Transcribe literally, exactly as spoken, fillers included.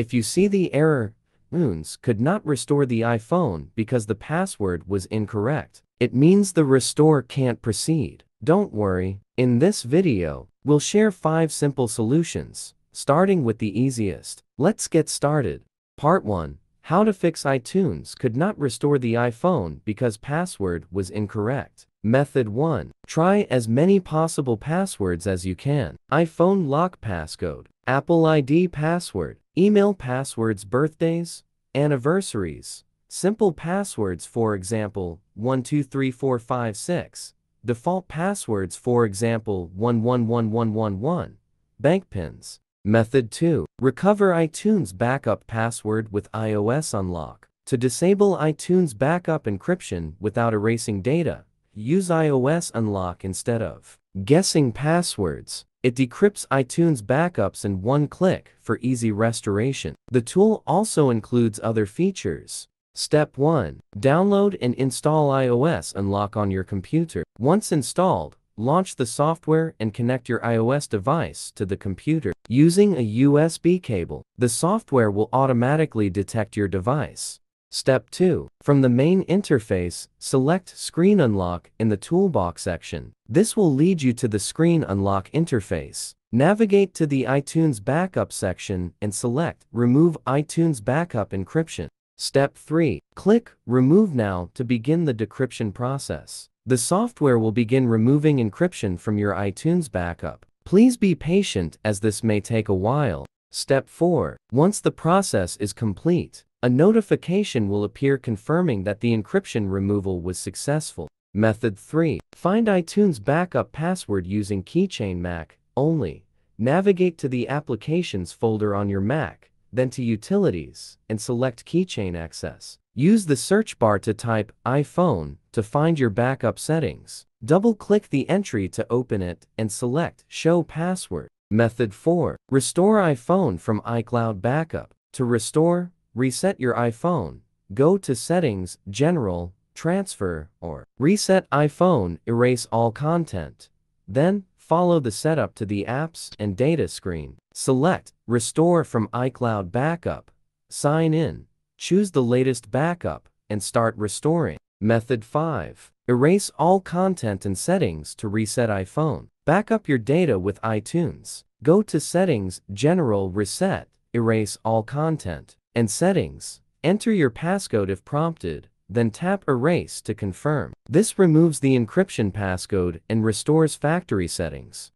If you see the error, iTunes could not restore the iPhone because the password was incorrect, it means the restore can't proceed. Don't worry, in this video, we'll share five simple solutions, starting with the easiest. Let's get started. Part one. How to fix iTunes could not restore the iPhone because password was incorrect. Method one. Try as many possible passwords as you can. iPhone lock passcode, Apple I D password, email passwords, birthdays, anniversaries, simple passwords, for example, one two three four five six, default passwords, for example, one one one one one one, bank pins. Method two. Recover iTunes backup password with iOS Unlock. To disable iTunes backup encryption without erasing data, use iOS Unlock instead of guessing passwords. It decrypts iTunes backups in one click for easy restoration. The tool also includes other features. Step one. Download and install iOS Unlock on your computer. Once installed, launch the software and connect your iOS device to the computer. Using a U S B cable, the software will automatically detect your device. Step two. From the main interface, select Screen Unlock in the toolbox section. This will lead you to the Screen Unlock interface. Navigate to the iTunes Backup section and select Remove iTunes Backup Encryption. Step three. Click Remove Now to begin the decryption process. The software will begin removing encryption from your iTunes backup. Please be patient as this may take a while. Step four. Once the process is complete, a notification will appear confirming that the encryption removal was successful. Method three. Find iTunes backup password using Keychain Mac only. Navigate to the Applications folder on your Mac, then to Utilities, and select Keychain Access. Use the search bar to type iPhone to find your backup settings. Double-click the entry to open it and select Show Password. Method four. Restore iPhone from iCloud backup. To restore, reset your iPhone, go to Settings, General, Transfer, or Reset iPhone, erase all content. Then, follow the setup to the Apps and Data screen. Select Restore from iCloud Backup, sign in, choose the latest backup, and start restoring. Method five. Erase all content and settings to reset iPhone. Back up your data with iTunes. Go to Settings, General, Reset, erase all content, and Settings. Enter your passcode if prompted, then tap Erase to confirm. This removes the encryption passcode and restores factory settings.